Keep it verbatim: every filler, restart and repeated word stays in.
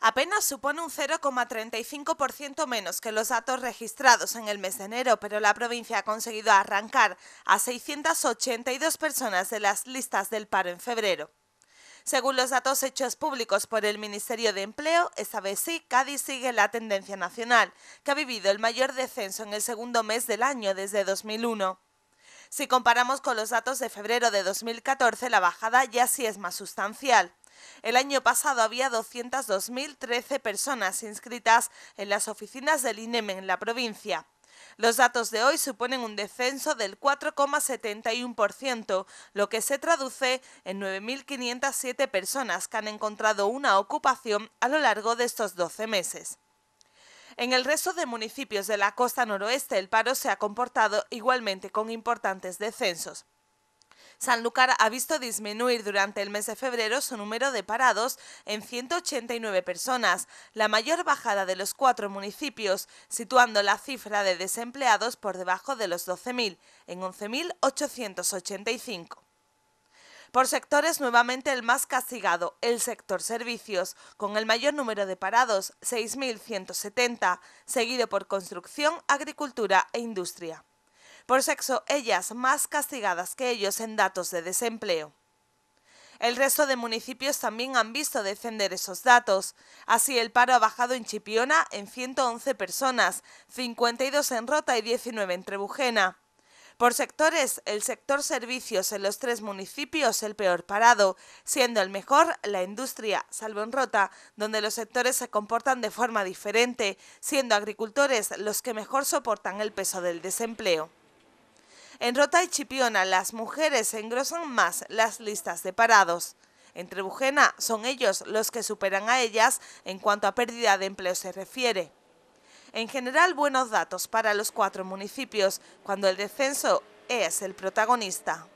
apenas supone un cero coma treinta y cinco por ciento menos que los datos registrados en el mes de enero, pero la provincia ha conseguido arrancar a seiscientas ochenta y dos personas de las listas del paro en febrero. Según los datos hechos públicos por el Ministerio de Empleo, esta vez sí, Cádiz sigue la tendencia nacional, que ha vivido el mayor descenso en el segundo mes del año desde dos mil uno. Si comparamos con los datos de febrero de dos mil catorce, la bajada ya sí es más sustancial. El año pasado había doscientas dos mil trece personas inscritas en las oficinas del INEM en la provincia. Los datos de hoy suponen un descenso del cuatro coma setenta y uno por ciento, lo que se traduce en nueve mil quinientas siete personas que han encontrado una ocupación a lo largo de estos doce meses. En el resto de municipios de la costa noroeste, el paro se ha comportado igualmente con importantes descensos. Sanlúcar ha visto disminuir durante el mes de febrero su número de parados en ciento ochenta y nueve personas, la mayor bajada de los cuatro municipios, situando la cifra de desempleados por debajo de los doce mil, en once mil ochocientos ochenta y cinco. Por sectores, nuevamente el más castigado, el sector servicios, con el mayor número de parados, seis mil ciento setenta, seguido por construcción, agricultura e industria. Por sexo, ellas más castigadas que ellos en datos de desempleo. El resto de municipios también han visto descender esos datos. Así, el paro ha bajado en Chipiona en ciento once personas, cincuenta y dos en Rota y diecinueve en Trebujena. Por sectores, el sector servicios en los tres municipios el peor parado, siendo el mejor la industria, salvo en Rota, donde los sectores se comportan de forma diferente, siendo agricultores los que mejor soportan el peso del desempleo. En Rota y Chipiona, las mujeres engrosan más las listas de parados. En Trebujena, son ellos los que superan a ellas en cuanto a pérdida de empleo se refiere. En general, buenos datos para los cuatro municipios, cuando el descenso es el protagonista.